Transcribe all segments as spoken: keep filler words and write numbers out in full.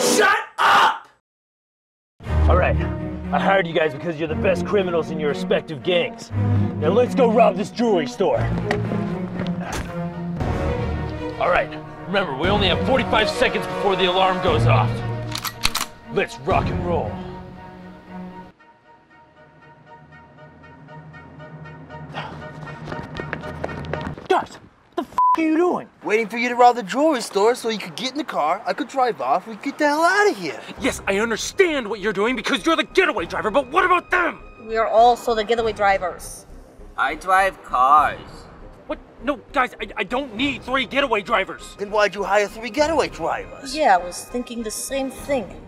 Shut up! All right, I hired you guys because you're the best criminals in your respective gangs. Now let's go rob this jewelry store. All right, remember, we only have forty-five seconds before the alarm goes off. Let's rock and roll. Guys, what the f are you doing? Waiting for you to rob the jewelry store so you could get in the car, I could drive off, we could get the hell out of here. Yes, I understand what you're doing because you're the getaway driver, but what about them? We are also the getaway drivers. I drive cars. What? No, guys, I, I don't need three getaway drivers. Then why'd you hire three getaway drivers? Yeah, I was thinking the same thing.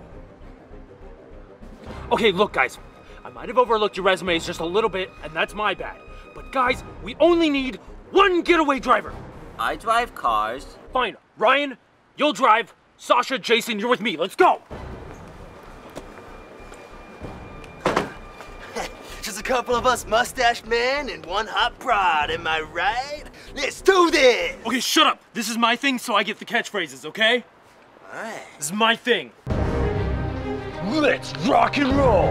Okay, look, guys, I might have overlooked your resumes just a little bit, and that's my bad. But guys, we only need one getaway driver. I drive cars. Fine, Ryan, you'll drive. Sasha, Jason, you're with me. Let's go. Just a couple of us mustache men and one hot prod, am I right? Let's do this! Okay, shut up! This is my thing, so I get the catchphrases, okay? Alright. This is my thing. Let's rock and roll!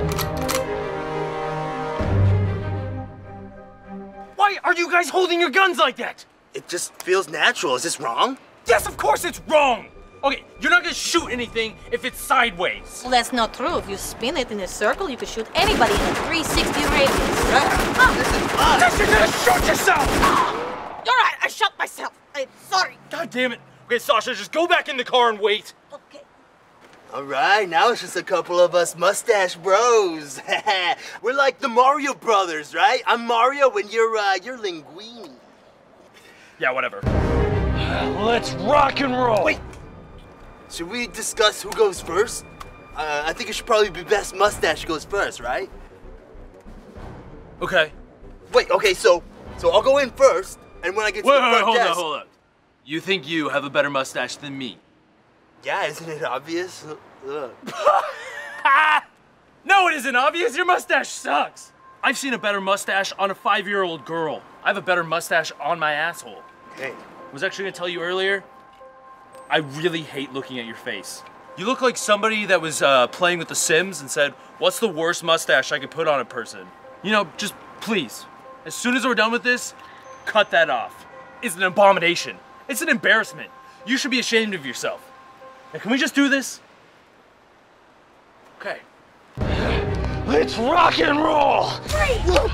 Why are you guys holding your guns like that? It just feels natural. Is this wrong? Yes, of course it's wrong! Okay, you're not gonna shoot anything if it's sideways. Well, that's not true. If you spin it in a circle, you can shoot anybody in a three sixty radius, right? Ah, this is fun! Yes, you're gonna shoot yourself! Ah, you're right, I shot myself. I'm sorry. God damn it. Okay, Sasha, just go back in the car and wait. Okay. All right, now it's just a couple of us mustache bros. We're like the Mario Brothers, right? I'm Mario and you're, uh, you're Linguini. Yeah, whatever. Let's rock and roll! Wait! Should we discuss who goes first? Uh, I think it should probably be best mustache goes first, right? Okay. Wait, okay, so so I'll go in first, and when I get to wait, the front hold desk... Hold on, hold on. You think you have a better mustache than me? Yeah, isn't it obvious? No, it isn't obvious. Your mustache sucks. I've seen a better mustache on a five-year-old girl. I have a better mustache on my asshole. Hey. I was actually gonna tell you earlier, I really hate looking at your face. You look like somebody that was uh, playing with The Sims and said, what's the worst mustache I could put on a person? You know, just please, as soon as we're done with this, cut that off. It's an abomination. It's an embarrassment. You should be ashamed of yourself. Now, can we just do this? Okay. Let's rock and roll! Freeze!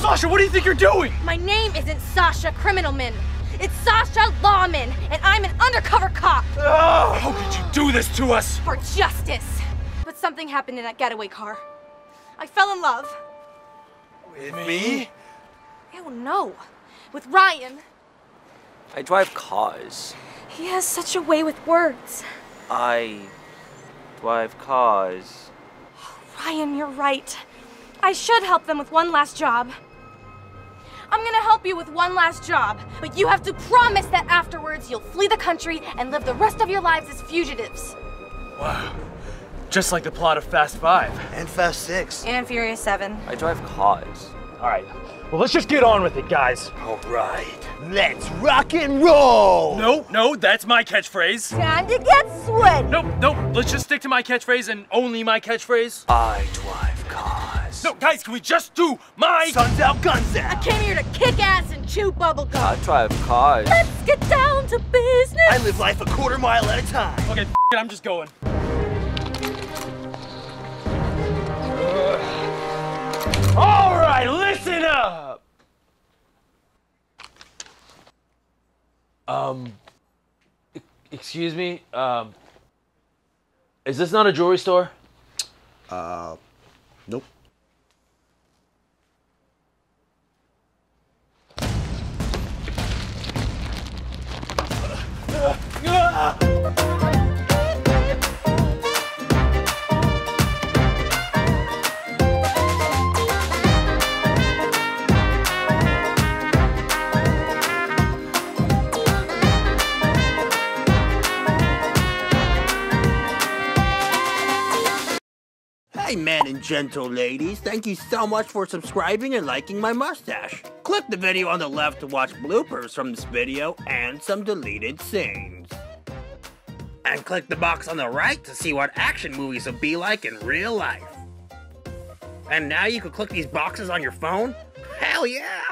Sasha, what do you think you're doing? My name isn't Sasha Criminalman. It's Sasha Lawman, and I'm an undercover cop! Oh, how could you do this to us? For justice! But something happened in that getaway car. I fell in love. With me? Oh no, with Ryan. I drive cars. He has such a way with words. I drive cars. Oh, Ryan, you're right. I should help them with one last job. I'm gonna help you with one last job, but you have to promise that afterwards you'll flee the country and live the rest of your lives as fugitives. Wow. Just like the plot of Fast Five. And Fast Six. And Furious Seven. I drive cars. All right, well let's just get on with it, guys. All right, let's rock and roll! No, no, that's my catchphrase. Time to get sweaty. No, no, let's just stick to my catchphrase and only my catchphrase. I drive cars. No, guys, can we just do my Sun's Out, Guns Out? I came here to kick ass and chew bubble gum. I drive cars. Let's get down to business. I live life a quarter mile at a time. Okay, f it, I'm just going. Uh, all right, listen up. Um, excuse me, um, is this not a jewelry store? Uh, nope. Hey men and gentle ladies, thank you so much for subscribing and liking my mustache. Click the video on the left to watch bloopers from this video and some deleted scenes. and click the box on the right to see what action movies would be like in real life. And now you can click these boxes on your phone? Hell yeah!